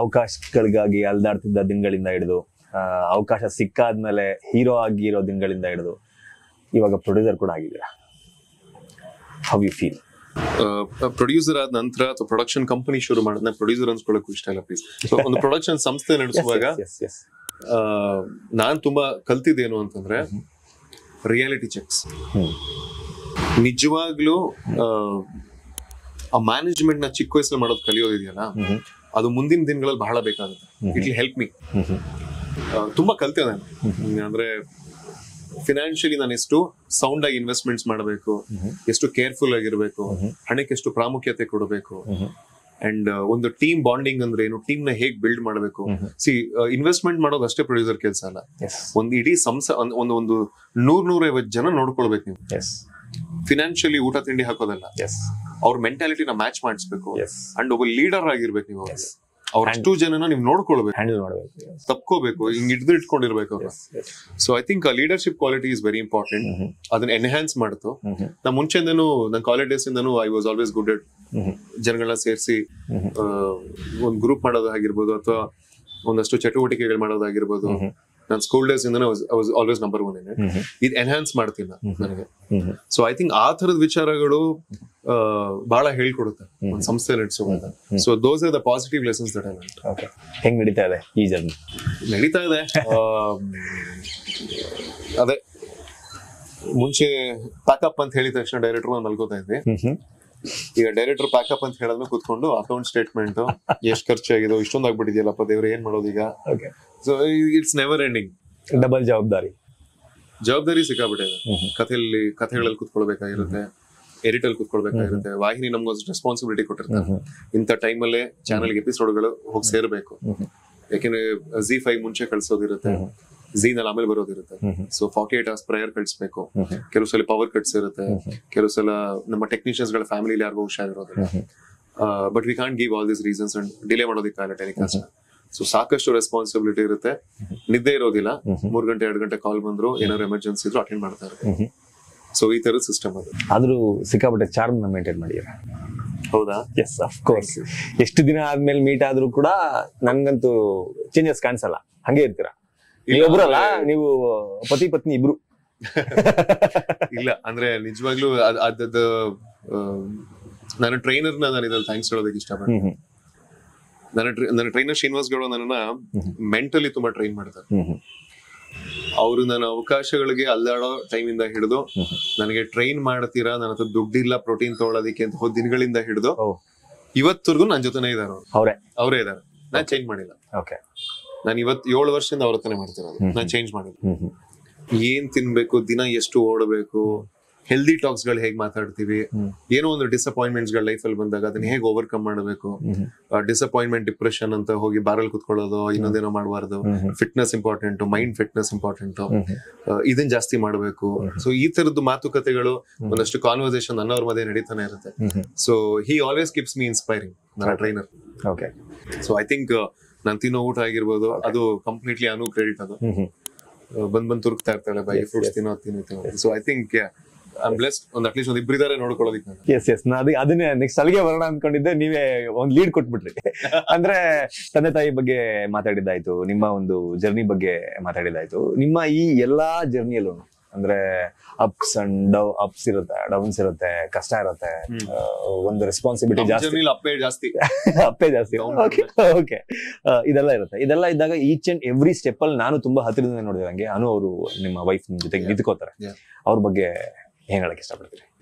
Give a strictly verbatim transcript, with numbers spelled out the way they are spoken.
ಅವಕಾಶಗಳಿಗಾಗಿ ಅಲ್ದಾಡ್ತಿದ್ದ ದಿನಗಳಿಂದ ಹಿಡಿದು ಅವಕಾಶ ಸಿಕ್ಕಾದ್ಮೇಲೆ ಹೀರೋ ಆಗಿರೋ ದಿನಗಳಿಂದ ಹಿಡಿದು ಇವಾಗ ಪ್ರೊಡ್ಯೂಸರ್ ಕೂಡ ಆಗಿದ್ದೀರಾ, ಹೌ ಯು ಫೀಲ್? ಪ್ರೊಡ್ಯೂಸರ್ ಆದ ನಂತರ ಅಥವಾ ಪ್ರೊಡಕ್ಷನ್ ಕಂಪನಿ ಶುರು ಮಾಡಿದ್ರೆ ಪ್ರೊಡ್ಯೂಸರ್ ಅನ್ಸ್ಕೊಳ್ಳೋಕ್ಕೂ ಇಷ್ಟ ಇಲ್ಲ ಪ್ಲೀಸ್. ಒಂದು ಪ್ರೊಡಕ್ಷನ್ ಸಂಸ್ಥೆ ನಡೆಸುವಾಗ ನಾನು ತುಂಬಾ ಕಲ್ತಿದ್ದೇನು ಅಂತಂದ್ರೆ ರಿಯಾಲಿಟಿ ಚೆಕ್ಸ್. ನಿಜವಾಗ್ಲೂ ಆ ಮ್ಯಾನೇಜ್ಮೆಂಟ್ ನ ಚಿಕ್ಕ ವಯಸ್ಸಲ್ಲಿ ಮಾಡೋದು ಕಲಿಯೋದಿದೆಯಲ್ಲ, ಅದು ಮುಂದಿನ ದಿನಗಳಲ್ಲಿ ಬಹಳ ಬೇಕಾಗುತ್ತೆ. It will help me. ತುಂಬಾ ಕಲಿತೆ ನಾನು. ಅಂದ್ರೆ ಫಿನಾನ್ಷಿಯಲಿ ನಾನು ಎಷ್ಟು ಸೌಂಡ್ ಆಗಿ ಇನ್ವೆಸ್ಟ್ಮೆಂಟ್ಸ್ ಮಾಡಬೇಕು, ಎಷ್ಟು ಕೇರ್ಫುಲ್ ಆಗಿರ್ಬೇಕು, ಹಣಕ್ಕೆ ಎಷ್ಟು ಪ್ರಾಮುಖ್ಯತೆ ಕೊಡಬೇಕು, ಅಂಡ್ ಒಂದು ಟೀಮ್ ಬಾಂಡಿಂಗ್ ಅಂದ್ರೆ ಏನು, ಟೀಮ್ ನ ಹೇಗ್ ಬಿಲ್ಡ್ ಮಾಡಬೇಕು. ಸಿ, ಇನ್ವೆಸ್ಟ್ಮೆಂಟ್ ಮಾಡೋದು ಅಷ್ಟೇ ಪ್ರೊಡ್ಯೂಸರ್ ಕೆಲಸ ಅಲ್ಲ, ಒಂದು ಇಡೀ ಸಂಸ ಒಂದು ಒಂದು ನೂರ್ ನೂರೈವತ್ತು ಜನ ನೋಡ್ಕೊಳ್ಬೇಕು ನೀವು. ಫಿನಾನ್ಷಿಯಲಿ ಊಟ ತಿಂಡಿ ಹಾಕೋದಲ್ಲ, ಅವ್ರ ಮೆಂಟಾಲಿಟಿನ ಮ್ಯಾಚ್ ಮಾಡಿಸ್ಬೇಕು. ಅಂಡ್ ಒಬ್ಬ ಲೀಡರ್ ಆಗಿರ್ಬೇಕು ನೀವು. ಅವ್ರ ಅಷ್ಟು ಜನನ ನೀವು ನೋಡ್ಕೊಳ್ಬೇಕು, ಹ್ಯಾಂಡಲ್ ಮಾಡಬೇಕು, ತಪ್ಕೋಬೇಕು, ಹಿಂಗ್ ಹಿಡಿದು ಇಟ್ಕೊಂಡಿರ್ಬೇಕು ಅವ್ರು. So I think leadership quality is very important. ಅದನ್ನ ಎನ್ಹಾನ್ಸ್ ಮಾಡ್ತು. ನಾ ಮುಂಚೆಯಿಂದನೂ, ನನ್ನ ಕಾಲೇಜ್ ಡೇಸ್ ಇಂದನೂ I was always good at ಜನಗಳನ್ನ ಸೇರಿಸಿ ಒಂದು ಗ್ರೂಪ್ ಮಾಡೋದಾಗಿರ್ಬೋದು ಅಥವಾ ಒಂದಷ್ಟು ಚಟುವಟಿಕೆಗಳು ಮಾಡೋದಾಗಿರ್ಬೋದು. ನಾನು ಸ್ಕೂಲ್ ಡೇಸ್ ಇಂದನೂ I was always number one in it. ಇದು ಎನ್ಹಾನ್ಸ್ ಮಾಡ್ತೀನಿ ನನಗೆ. ಸೊ ಐ ಥಿಂಕ್ ಆ ಥರದ ವಿಚಾರಗಳು ಬಹಳ ಹೇಳ್ಕೊಡುತ್ತೆ ಒಂದು ಸಂಸ್ಥೆ ನಡೆಸುವಾಗ. So those are the positive lessons that I learned. Okay, ಹೆಂಗ್ ನಡೀತಾ ಇದೆ ಈ ಜರ್ನಿ? ನಡೀತಾ ಇದೆ ಅದೇ. ಮುಂಚೆ ಪ್ಯಾಕಪ್ ಅಂತ ಹೇಳಿದ ತಕ್ಷಣ ಡೈರೆಕ್ಟರ್ ನಾನು ಮಲ್ಕೋತಾ ಇದ್ವಿ. ಈಗ ಡೈರೆಕ್ಟರ್ ಪ್ಯಾಕಪ್ ಅಂತ ಹೇಳಿದ್ಮೇಲೆ ಕೂತ್ಕೊಂಡು ಅಕೌಂಟ್ ಸ್ಟೇಟ್ಮೆಂಟ್ ಎಷ್ಟು ಖರ್ಚಾಗಿದೆ, ಇಷ್ಟೊಂದು ಆಗ್ಬಿಟ್ಟಿದೆಯಲ್ಲಪ್ಪ ದೇವ್ರು, ಏನ್ ಮಾಡೋದು ಈಗ? So it's never ending. Double ಜವಾಬ್ದಾರಿ ಜವಾಬ್ದಾರಿ ಸಿಕ್ಕಾಬಿಟ್ಟಿದೆ. ಕಥೆಯಲ್ಲಿ ಕಥೆಗಳಲ್ಲಿ ಕೂತ್ಕೊಳ್ಬೇಕಾಗಿರುತ್ತೆ, ಎಡಿಟಲ್ ಕೂತ್ಕೊಳ್ಬೇಕಾಗಿರುತ್ತೆ. ವಾಹಿನಿ ನಮ್ಗೊಂದು ರೆಸ್ಪಾನ್ಸಿಬಿಲಿಟಿ ಕೊಟ್ಟಿರ್ತಾರೆ, ಇಂಥ ಟೈಮಲ್ಲೇ ಚಾನಲ್ಗೆ ಎಪಿಸೋಡ್ಗಳು ಹೋಗಿ ಸೇರ್ಬೇಕು. ಯಾಕೆಂದ್ರೆ ಜಿ ಫೈವ್ ಮುಂಚೆ ಕಳ್ಸೋದಿರುತ್ತೆ, ಝೀ ನಲ್ಲಿ ಆಮೇಲೆ ಬರೋದಿರುತ್ತೆ. So forty eight hours prior ಕಳಿಸ್ಬೇಕು. ಕೆಲವು ಸಲ ಪವರ್ ಕಟ್ಸ್ ಇರುತ್ತೆ, ಕೆಲವು ಸಲ ನಮ್ಮ ಟೆಕ್ನಿಷಿಯನ್ಸ್ ಗಳ ಫ್ಯಾಮಿಲಿ ಯಾರಿಗೂ ಹುಷಾರಿರೋದಿಲ್ಲ. But we can't give all this reasons and delay ಮಾಡೋದಿಕ್ಕಾಗಲ್ಲ ಟೆಲಿಕಾಸ್ಟ್. ಸೊ ಸಾಕಷ್ಟು ರೆಸ್ಪಾನ್ಸಿಬಿಲಿಟಿ ಇರುತ್ತೆ, ನಿದ್ದೆ ಇರೋದಿಲ್ಲ. ಮೂರ್ ಗಂಟೆ ಎರಡು ಗಂಟೆ ಕಾಲ್ ಬಂದ್ರು, ಏನಾದ್ರು ಎಮರ್ಜೆನ್ಸಿ ಇದ್ರು ಅಟೆಂಡ್ ಮಾಡ್ತಾ ಇರ್ತಾರೆ. ಸೊ ಈ ತರ ಸಿಸ್ಟಮ್ ಅದು. ಆದ್ರೂ ಸಿಕ್ಕಾಪಟ್ಟೆ ಚಾರ್ಮ್ ಮೇಂಟೈನ್ ಮಾಡಿದ್ರೆ. ಹೌದಾ? Yes, of course. ಎಷ್ಟು ದಿನ ಆದ್ಮೇಲೆ ಮೀಟ್ ಆದ್ರೂ ಕೂಡ ನಂಗಂತೂ ಚೇಂಜಸ್ ಕಾಣಿಸಲ್ಲ, ಹಂಗೆ ಇರ್ತೀರಾ. ಇಲ್ಲೊಬ್ರಲ್ಲ ನೀವು, ಪತಿ ಪತ್ನಿ ಇಬ್ರು. ಇಲ್ಲ ಅಂದ್ರೆ ನಿಜವಾಗ್ಲೂ ಅದ್ ನಾನು ಟ್ರೈನರ್ ನಾನು ಇದ್ರಲ್ಲಿ ಥ್ಯಾಂಕ್ಸ್ ಹೇಳೋದಕ್ಕೆ ಇಷ್ಟಪಡ್ತೀನಿ. ನನ್ನ ನನ್ನ ಟ್ರೈನರ್ ಶ್ರೀನಿವಾಸ್ ಗೌಡ ನನ್ನ ಮೆಂಟಲಿ ತುಂಬಾ ಟ್ರೈನ್ ಮಾಡ್ತಾರೆ. ಅವರು ನನ್ನ ಅವಕಾಶಗಳಿಗೆ ಅಲ್ಲಾಡೋ ಟೈಮ್ ಇಂದ ಹಿಡಿದು, ನನಗೆ ಟ್ರೈನ್ ಮಾಡ್ತೀರಾ, ನನ್ನ ಹತ್ರ ದುಡ್ಡಿಲ್ಲ ಪ್ರೋಟೀನ್ ತಗೊಳ್ಳೋದಿಕ್ಕೆ ಅಂತ ಹೋದ ದಿನಗಳಿಂದ ಹಿಡಿದು ಇವತ್ತವರೆಗೂ ನನ್ನ ಜೊತೆನೇ ಇದಾರೆ ಅವ್ರೆ ಅವರೇ ಇದಾರೆ. ನಾನು ಚೇಂಜ್ ಮಾಡಿಲ್ಲ. ನಾನು ಇವತ್ತು ಏಳು ವರ್ಷದಿಂದ ಅವ್ರ ಹತ್ರನೇ ಮಾಡ್ತಿರೋದು, ನಾನು ಚೇಂಜ್ ಮಾಡಿಲ್ಲ. ಏನ್ ತಿನ್ಬೇಕು, ದಿನ ಎಷ್ಟು ಓಡಬೇಕು, ಹೆಲ್ದಿ ಟಾಕ್ಸ್ ಗಳು ಹೇಗ್ ಮಾತಾಡ್ತೀವಿ, ಏನೋ ಒಂದು ಡಿಸಪಾಯಿಂಟ್ಮೆಂಟ್ಸ್ ಗಳ ಲೈಫ್ ಅಲ್ಲಿ ಬಂದಾಗ ಅದನ್ನ ಹೇಗೆ ಓವರ್ಕಮ್ ಮಾಡಬೇಕು. ಡಿಸಪಾಯಿಂಟ್ಮೆಂಟ್, ಡಿಪ್ರೆಷನ್ ಅಂತ ಹೋಗಿ ಬಾರಲ್ಲಿ ಕುತ್ಕೊಳ್ಳೋದು, ಇನ್ನೊಂದೇನೋ ಮಾಡಬಾರ್ದು. Fitness important, mind fitness important, ಇದನ್ನ ಜಾಸ್ತಿ ಮಾಡಬೇಕು. ಸೊ ಈ ತರದ್ದು ಮಾತುಕತೆಗಳು, ಒಂದಷ್ಟು ಕಾನ್ವರ್ಸೇಷನ್ ಅನ್ನೋರ ಮಧ್ಯೆ ನಡೀತಾನೆ ಇರುತ್ತೆ. So he always keeps me inspiring, ನನ್ನ trainer. Okay, so I think ನಾನು ತಿನ್ನೋ ಊಟ ಆಗಿರ್ಬೋದು, ಅದು ಕಂಪ್ಲೀಟ್ಲಿ ಅನು ಕ್ರೆಡಿಟ್. ಅದು ಬಂದ್ ಬಂದ್ ತುರ್ಕ್ತಾ ಇರ್ತಾಳೆ, ಬೈ ಫ್ರೂಟ್ಸ್ ತಿನ್ನೋ ತಿನ್ನೋ. ಸೊ ಐ ಥಿಂಕ್ ಅದನ್ನೇ ನೆಕ್ಸ್ಟ್ ಅಲ್ಲಿಗೆ ಬರೋಣ ಅನ್ಕೊಂಡಿದ್ದೆ. ನೀವೇ ಒಂದು ಲೀಡ್ ಕೊಟ್ಬಿಟ್ರಿ. ಅಂದ್ರೆ ತಂದೆ ತಾಯಿ ಬಗ್ಗೆ ಮಾತಾಡಿದ್ದಾಯ್ತು, ನಿಮ್ಮ ಒಂದು ಜರ್ನಿ ಬಗ್ಗೆ ಮಾತಾಡಿದ್ದಾಯ್ತು. ನಿಮ್ಮ ಈ ಎಲ್ಲಾ ಜರ್ನಿಯಲ್ಲೂ ಅಂದ್ರೆ ಅಪ್ಸ್ ಅಂಡ್ ಡೌ ಅಪ್ಸ್ ಇರುತ್ತೆ, ಡೌನ್ಸ್ ಇರುತ್ತೆ, ಕಷ್ಟ ಇರುತ್ತೆ, ಒಂದು ರೆಸ್ಪಾನ್ಸಿಬಿಲಿಟಿ ಜಾಸ್ತಿ, ಅಪ್ಪೇ ಜಾಸ್ತಿ, ಓಕೆ, ಇದೆಲ್ಲ ಇರುತ್ತೆ. ಇದೆಲ್ಲ ಇದ್ದಾಗ ಈಚ್ ಅಂಡ್ ಎವ್ರಿ ಸ್ಟೆಪ್ ಅಲ್ಲಿ ನಾನು ತುಂಬಾ ಹತ್ತಿರದಿಂದ ನೋಡಿದಂಗೆ ಅನು ಅವರು, ನಿಮ್ಮ ವೈಫ್ ನಿಮ್ ಜೊತೆಗೆ ನಿಂತ್ಕೋತಾರೆ. ಅವ್ರ ಬಗ್ಗೆ ಏನ್ ಹೇಳಕ್ ಇಷ್ಟಪಡ್ತೀರಿ?